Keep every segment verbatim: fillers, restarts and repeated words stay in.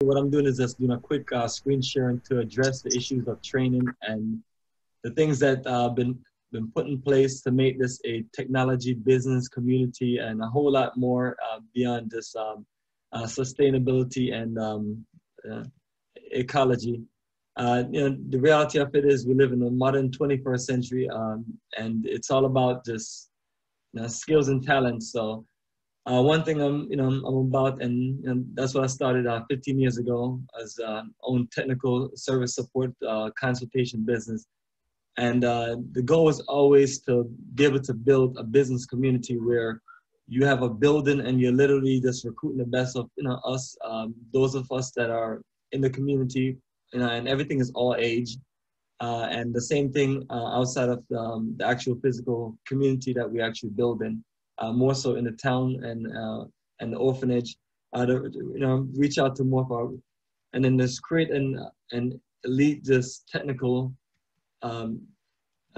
What I'm doing is just doing a quick uh, screen sharing to address the issues of training and the things that have uh, been, been put in place to make this a technology business community and a whole lot more uh, beyond just um, uh, sustainability and um, uh, ecology. Uh, you know, the reality of it is we live in the modern twenty-first century um, and it's all about just you know, skills and talents. So Uh, one thing I'm, you know, I'm about, and, and that's what I started uh, fifteen years ago as uh, own technical service support uh, consultation business. And uh, the goal is always to be able to build a business community where you have a building and you're literally just recruiting the best of, you know, us, um, those of us that are in the community, you know, and everything is all age. Uh, and the same thing uh, outside of um, the actual physical community that we actually build in. Uh, more so in the town and uh, and the orphanage, uh, to, you know, reach out to more of our, and then just create an an elite this technical um,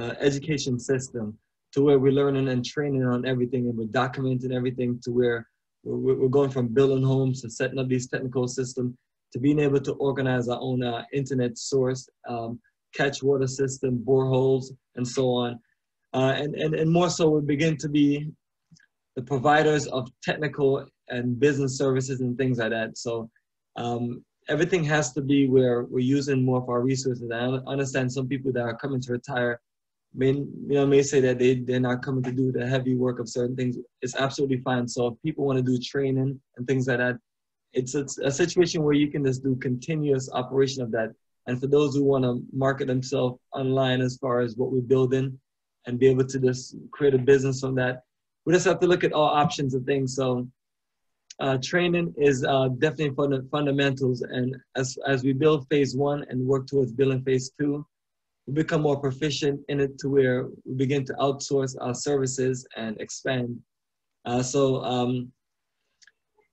uh, education system to where we're learning and training on everything and we're documenting everything to where we're, we're going from building homes to setting up these technical systems to being able to organize our own uh, internet source, um, catch water system, boreholes, and so on, uh, and and and more so we begin to be the providers of technical and business services and things like that. So um, everything has to be where we're using more of our resources. I understand some people that are coming to retire may, you know, may say that they, they're not coming to do the heavy work of certain things. It's absolutely fine. So if people want to do training and things like that, it's a, a situation where you can just do continuous operation of that. And for those who want to market themselves online as far as what we're building and be able to just create a business on that, we just have to look at all options and things. So uh, training is uh, definitely fund fundamentals. And as, as we build phase one and work towards building phase two, we become more proficient in it to where we begin to outsource our services and expand. Uh, so um,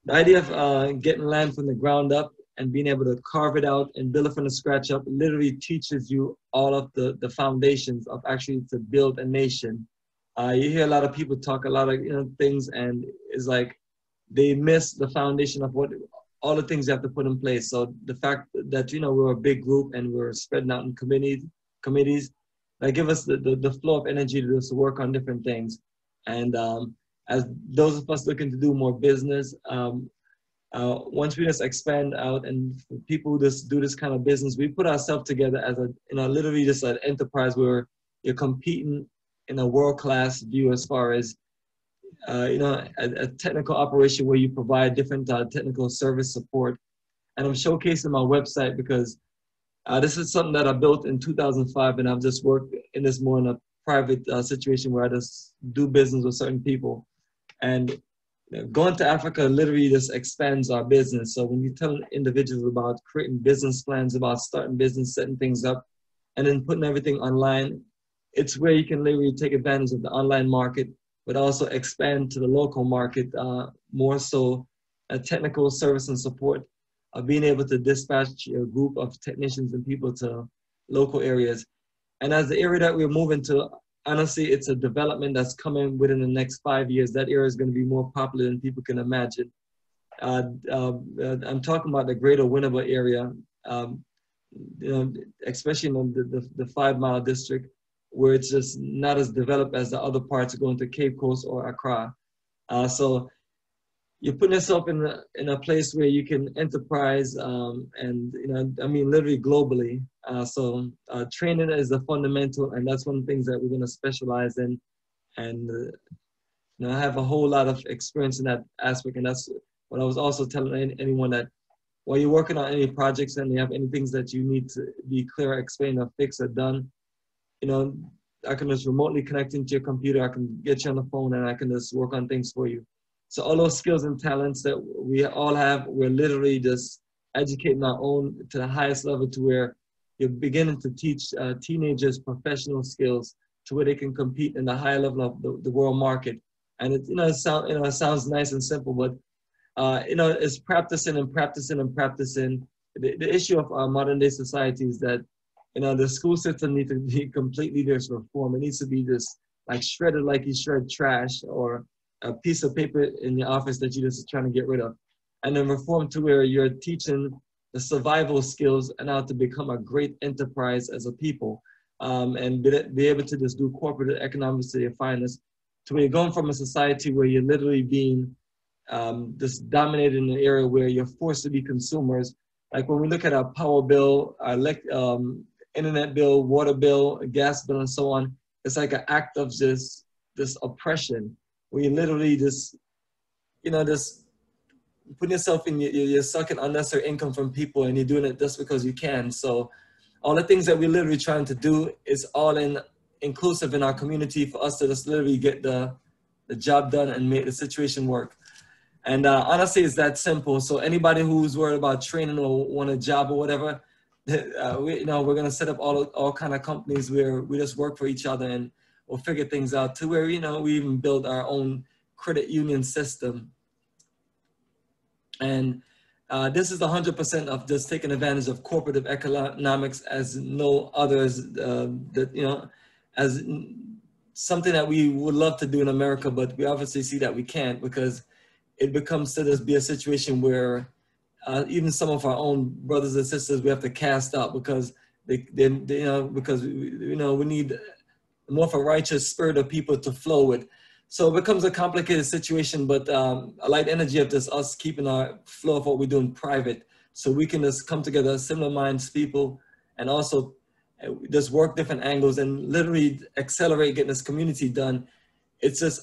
the idea of uh, getting land from the ground up and being able to carve it out and build it from the scratch up literally teaches you all of the, the foundations of actually to build a nation. Uh, you hear a lot of people talk a lot of you know, things, and it's like they miss the foundation of what all the things you have to put in place. So the fact that you know we're a big group and we're spreading out in committees, committees that give us the, the, the flow of energy to just work on different things. And um, as those of us looking to do more business, um, uh, once we just expand out and people who just do this kind of business, we put ourselves together as a you know literally just an enterprise where you're competing in a world-class view as far as, uh, you know, a, a technical operation where you provide different uh, technical service support. And I'm showcasing my website because uh, this is something that I built in two thousand five, and I've just worked in this more in a private uh, situation where I just do business with certain people. And going to Africa literally just expands our business. So when you tell individuals about creating business plans, about starting business, setting things up, and then putting everything online, it's where you can literally take advantage of the online market, but also expand to the local market, uh, more so a technical service and support of being able to dispatch a group of technicians and people to local areas. And as the area that we're moving to, honestly, it's a development that's coming within the next five years. That area is going to be more popular than people can imagine. Uh, uh, I'm talking about the Greater Winneba area, um, you know, especially in the, the, the Five Mile District, where it's just not as developed as the other parts going to Cape Coast or Accra. Uh, so you're putting yourself in a, in a place where you can enterprise um, and, you know, I mean, literally globally. Uh, so uh, training is the fundamental, and that's one of the things that we're gonna specialize in. And uh, you know, I have a whole lot of experience in that aspect, and that's what I was also telling any, anyone that while you're working on any projects and you have any things that you need to be clear, explain, or fix or done, you know, I can just remotely connect into your computer. I can get you on the phone and I can just work on things for you. So all those skills and talents that we all have, we're literally just educating our own to the highest level to where you're beginning to teach uh, teenagers professional skills to where they can compete in the high level of the, the world market. And it, you know, it sound, you know, it sounds nice and simple, but uh, you know, it's practicing and practicing and practicing. The, the issue of our modern day society is that you know, the school system needs to be completely just reformed. It needs to be just like shredded like you shred trash or a piece of paper in the office that you're just trying to get rid of. And then reform to where you're teaching the survival skills and how to become a great enterprise as a people, um, and be, be able to just do corporate economics to their finest, to where you're going from a society where you're literally being um, just dominated in an area where you're forced to be consumers. Like when we look at our power bill, our elect, um, internet bill, water bill, gas bill, and so on, it's like an act of this, this oppression where you literally just, you know, just putting yourself in, you're sucking unnecessary income from people and you're doing it just because you can. So all the things that we're literally trying to do is all in inclusive in our community for us to just literally get the, the job done and make the situation work. And uh, honestly, it's that simple. So anybody who's worried about training or want a job or whatever, uh, we, you know, we're going to set up all, all kind of companies where we just work for each other and we'll figure things out to where, you know, we even build our own credit union system. And uh, this is one hundred percent of just taking advantage of corporate economics as no others, uh, that, you know, as something that we would love to do in America, but we obviously see that we can't because it becomes to this be a situation where uh, even some of our own brothers and sisters we have to cast out because they, they, they you know, because we, you know, we need more of a righteous spirit of people to flow with. So it becomes a complicated situation, but um, a light energy of just us keeping our flow of what we do in private, so we can just come together, similar minds, people, and also just work different angles and literally accelerate getting this community done. It's just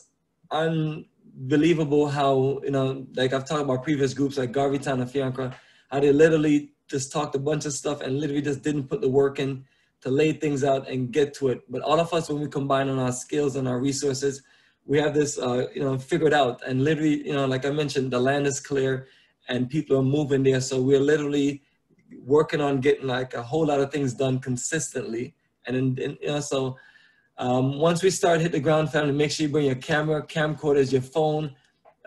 unbelievable how, you know, like I've talked about previous groups like Garveytown and Fiancra, how they literally just talked a bunch of stuff and literally just didn't put the work in to lay things out and get to it. But all of us, when we combine on our skills and our resources, we have this, uh, you know, figured out. And literally, you know, like I mentioned, the land is clear and people are moving there. So we're literally working on getting like a whole lot of things done consistently. And, and, and you know, so um, once we start hit the ground, family, make sure you bring your camera, camcorders, your phone,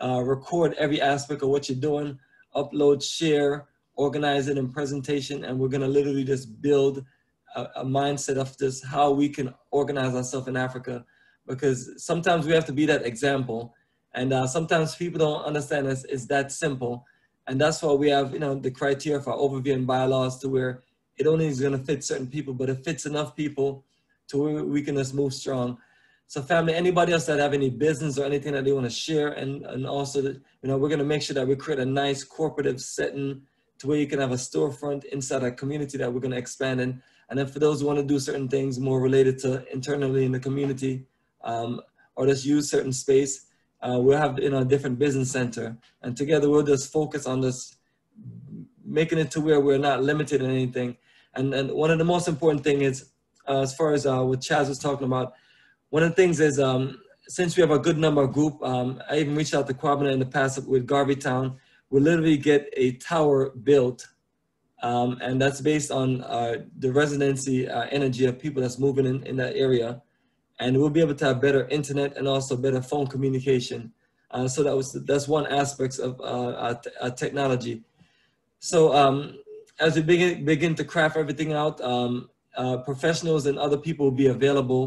uh, record every aspect of what you're doing, upload, share, organize it in presentation. And we're going to literally just build a, a mindset of this, how we can organize ourselves in Africa, because sometimes we have to be that example. And uh, sometimes people don't understand it's, it's that simple. And that's why we have, you know, the criteria for our overview and bylaws to where it only is going to fit certain people, but it fits enough people to where we can just move strong. So family, anybody else that have any business or anything that they want to share, and, and also, that, you know, we're going to make sure that we create a nice cooperative setting to where you can have a storefront inside our community that we're going to expand in. And then for those who want to do certain things more related to internally in the community, um, or just use certain space, Uh, we'll have, you know, a different business center, and together we'll just focus on this, making it to where we're not limited in anything. And, and one of the most important thing is, uh, as far as uh, what Chaz was talking about, one of the things is, um, since we have a good number of group, um, I even reached out to Kwabina in the past with Garveytown, we literally get a tower built, um, and that's based on uh, the residency uh, energy of people that's moving in, in that area. And we'll be able to have better internet and also better phone communication. Uh, so that was, that's one aspect of uh, our, our technology. So um, as we begin, begin to craft everything out, um, uh, professionals and other people will be available.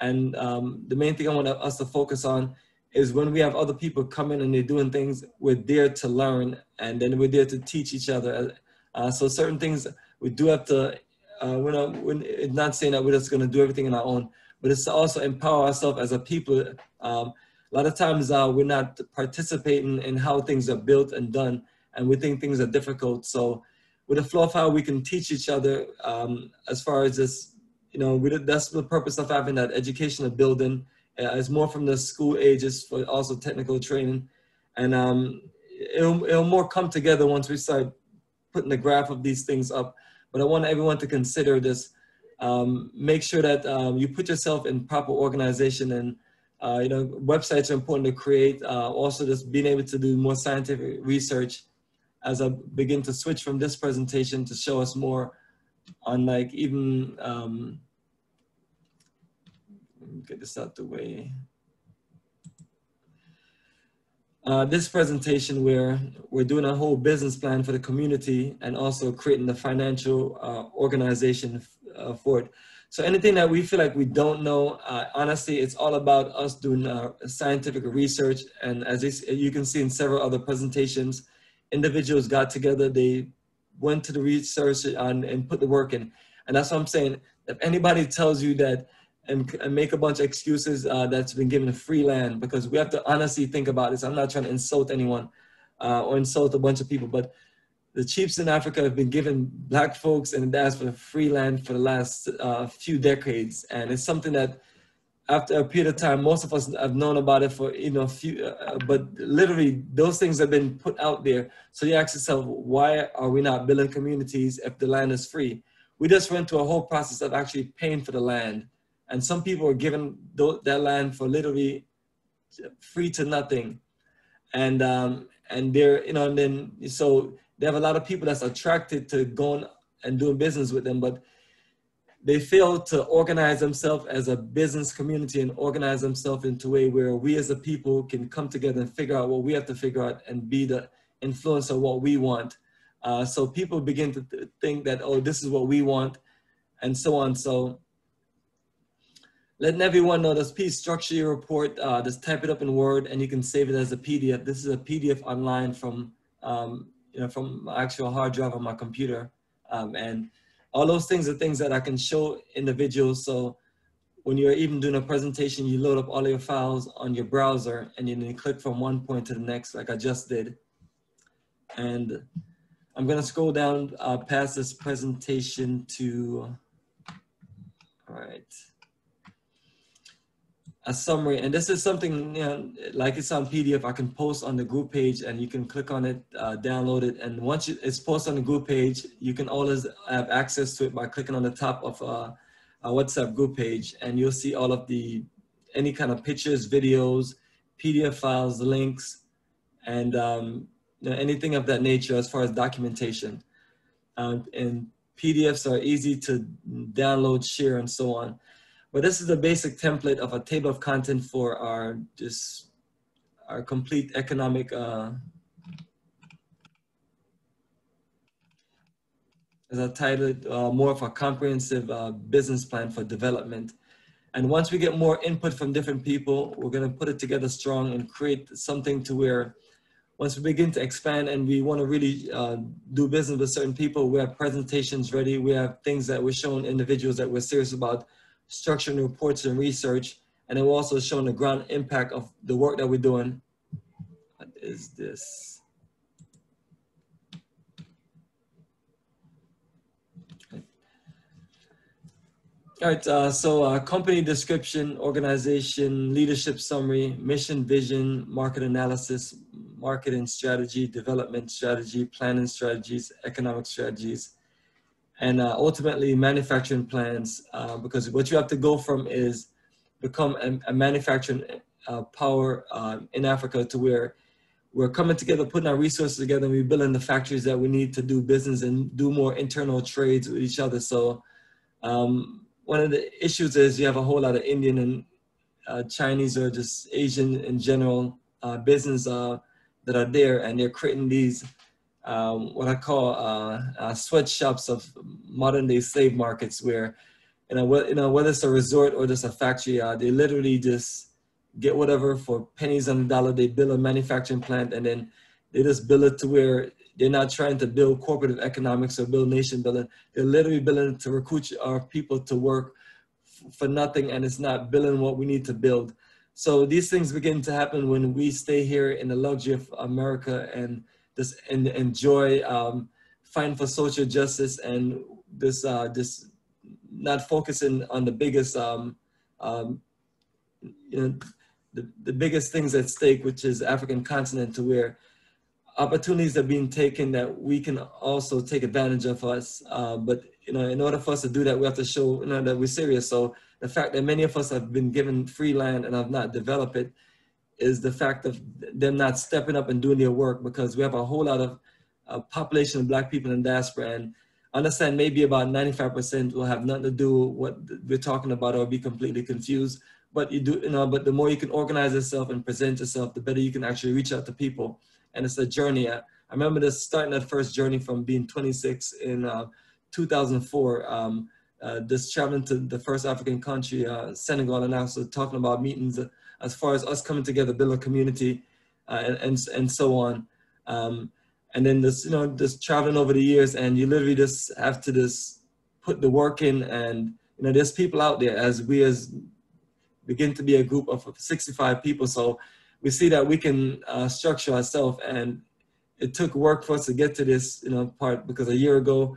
And um, the main thing I want us to focus on is when we have other people come in and they're doing things, we're there to learn, and then we're there to teach each other. Uh, so certain things we do have to, uh, we're not, we're not saying that we're just gonna do everything on our own, but it's to also empower ourselves as a people. Um, a lot of times uh, we're not participating in how things are built and done, and we think things are difficult. So with the flow of how we can teach each other, um, as far as this, you know, we, that's the purpose of having that educational building. Uh, it's more from the school ages for also technical training. And um, it'll, it'll more come together once we start putting the graph of these things up. But I want everyone to consider this. Um, make sure that um, you put yourself in proper organization, and uh, you know, websites are important to create. Uh, also just being able to do more scientific research as I begin to switch from this presentation to show us more on like even, um, get this out the way. Uh, this presentation where we're doing a whole business plan for the community and also creating the financial uh, organization Uh, for it. So anything that we feel like we don't know, uh, honestly, it's all about us doing uh, scientific research. And as you can see in several other presentations, individuals got together, they went to the research and, and put the work in. And that's what I'm saying. If anybody tells you that and, and make a bunch of excuses uh, that's been given free land, because we have to honestly think about this. I'm not trying to insult anyone uh, or insult a bunch of people, but the chiefs in Africa have been giving black folks and that's for the free land for the last uh, few decades. And it's something that after a period of time, most of us have known about it for, you know, a few, uh, but literally those things have been put out there. So you ask yourself, why are we not building communities if the land is free? We just went through a whole process of actually paying for the land. And some people are given th that land for literally free to nothing. And, um, and they're, you know, and then, so they have a lot of people that's attracted to going and doing business with them, but they fail to organize themselves as a business community and organize themselves into a way where we as a people can come together and figure out what we have to figure out and be the influencer of what we want. Uh, so people begin to th think that, oh, this is what we want and so on. So letting everyone know this piece, structure your report, uh, just type it up in Word and you can save it as a P D F. This is a P D F online from, um, you know, from my actual hard drive on my computer. Um, and all those things are things that I can show individuals. So when you're even doing a presentation, you load up all your files on your browser and then you click from one point to the next, like I just did. And I'm gonna scroll down uh, past this presentation to, all right, a summary. And this is something, you know, like it's on P D F, I can post on the group page and you can click on it, uh, download it. And once you, it's posted on the group page, you can always have access to it by clicking on the top of uh, a WhatsApp group page. And you'll see all of the, any kind of pictures, videos, P D F files, links, and um, you know, anything of that nature as far as documentation. Um, and P D Fs are easy to download, share, and so on. But this is the basic template of a table of content for our just our complete economic. Uh, as I titled, uh, more of a comprehensive uh, business plan for development. And once we get more input from different people, we're going to put it together strong and create something to where, once we begin to expand and we want to really uh, do business with certain people, we have presentations ready. We have things that we're showing individuals that we're serious about. Structuring reports and research, and then we're also showing the ground impact of the work that we're doing. What is this? Okay. All right, uh, so uh, company description, organization, leadership summary, mission, vision, market analysis, marketing strategy, development strategy, planning strategies, economic strategies, and uh, ultimately manufacturing plans, uh, because what you have to go from is become a, a manufacturing uh, power uh, in Africa to where we're coming together, putting our resources together, and we're building the factories that we need to do business and do more internal trades with each other. So um, one of the issues is you have a whole lot of Indian and uh, Chinese or just Asian in general uh, business uh, that are there, and they're creating these Um, what I call uh, uh, sweatshops of modern-day slave markets, where you know, wh you know, whether it's a resort or just a factory, uh, they literally just get whatever for pennies on the dollar. They build a manufacturing plant, and then they just build it to where they're not trying to build corporate economics or build nation building. They're literally building to recruit our people to work f for nothing, and it's not building what we need to build. So these things begin to happen when we stay here in the luxury of America and This and enjoy um, fighting for social justice and this uh, this not focusing on the biggest um, um, you know the, the biggest things at stake, which is African continent, to where opportunities are being taken that we can also take advantage of us. Uh, but you know, in order for us to do that, we have to show you know that we're serious. So the fact that many of us have been given free land and have not developed it is the fact of them not stepping up and doing their work, because we have a whole lot of uh, population of black people in diaspora, and I understand maybe about ninety-five percent will have nothing to do with what we're talking about or be completely confused. But you do, you know, but the more you can organize yourself and present yourself, the better you can actually reach out to people. And it's a journey. I, I remember this starting that first journey from being twenty-six in uh, two thousand four, um, uh, just traveling to the first African country, uh, Senegal, and also talking about meetings uh, as far as us coming together, build a community, uh, and, and, and so on. Um, And then this, you know, just traveling over the years, and you literally just have to just put the work in. And, you know, there's people out there, as we as begin to be a group of sixty-five people. So we see that we can uh, structure ourselves, and it took work for us to get to this, you know, part, because a year ago,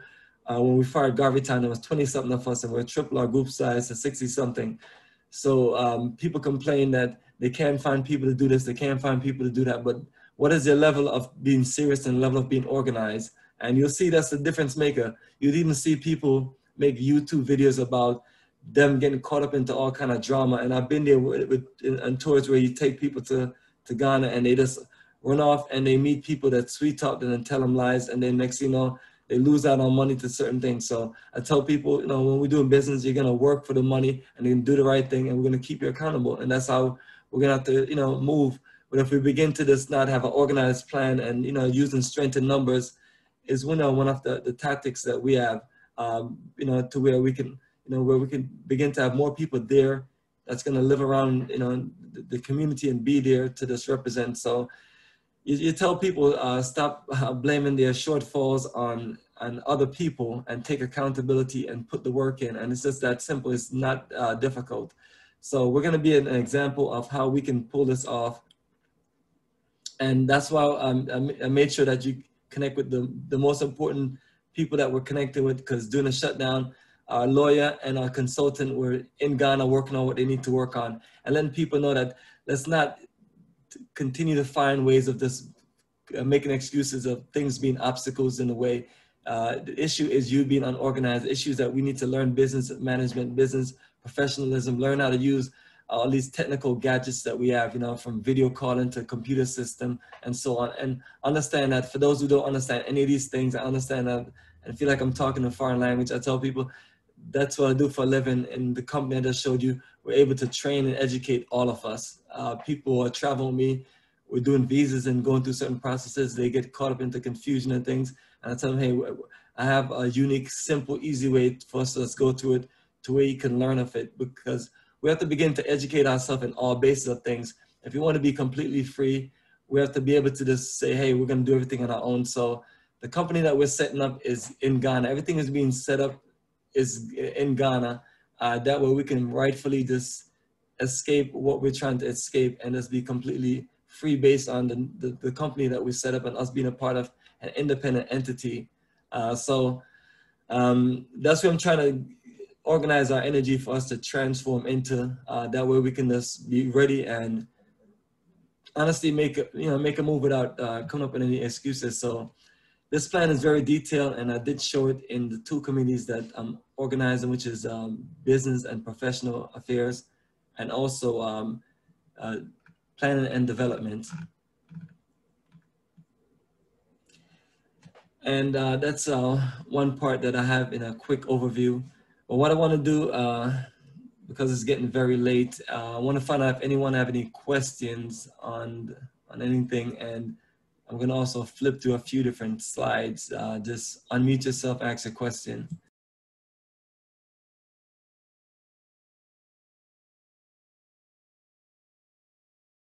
uh, when we fired Garveytown, there was twenty something of us, and we we're triple our group size to sixty something. So um, people complain that they can't find people to do this, they can't find people to do that, but what is your level of being serious and level of being organized? And you'll see that's the difference maker. You'd even see people make YouTube videos about them getting caught up into all kind of drama. And I've been there with, with in, in tours where you take people to, to Ghana, and they just run off and they meet people that sweet talk them and tell them lies. And then next thing you know, they lose out on money to certain things. So I tell people, you know, when we're doing business, you're going to work for the money, and you're going to do the right thing, and we're going to keep you accountable. And that's how we're going to have to, you know, move. But if we begin to just not have an organized plan and, you know, using strength in numbers is one of the, the tactics that we have, um, you know, to where we can, you know, where we can begin to have more people there that's going to live around, you know, the, the community and be there to just represent. So you, you tell people, uh, stop uh, blaming their shortfalls on, on other people and take accountability and put the work in. And it's just that simple. It's not uh, difficult. So we're going to be an, an example of how we can pull this off. And that's why um, I made sure that you connect with the, the most important people that we're connected with, because during the shutdown, our lawyer and our consultant were in Ghana working on what they need to work on, and letting people know that let's not continue to find ways of just uh, making excuses of things being obstacles in the way. Uh, the issue is you being unorganized. The issue is that we need to learn business management, business professionalism, learn how to use all these technical gadgets that we have, you know, from video calling to computer system and so on. And understand that for those who don't understand any of these things, I understand that and feel like I'm talking a foreign language. I tell people that's what I do for a living. In the company I just showed you, we're able to train and educate all of us. Uh, people are traveling me, we're doing visas and going through certain processes. They get caught up into confusion and things. And I tell them, hey, I have a unique, simple, easy way for us to let's go to it to where you can learn of it, because we have to begin to educate ourselves in all bases of things. If you want to be completely free, we have to be able to just say, hey, we're going to do everything on our own. So the company that we're setting up is in Ghana. Everything is being set up is in Ghana. Uh, that way we can rightfully just escape what we're trying to escape and just be completely free based on the, the, the company that we set up and us being a part of an independent entity. Uh, so um, that's what I'm trying to organize our energy for us to transform into, uh, that way we can just be ready and honestly make a, you know, make a move without uh, coming up with any excuses. So this plan is very detailed, and I did show it in the two committees that I'm organizing, which is um, business and professional affairs, and also um, uh, planning and development. And uh, that's uh, one part that I have in a quick overview. But what I want to do, uh, because it's getting very late, uh, I want to find out if anyone have any questions on, on anything. And I'm going to also flip through a few different slides. Uh, just unmute yourself, ask a question.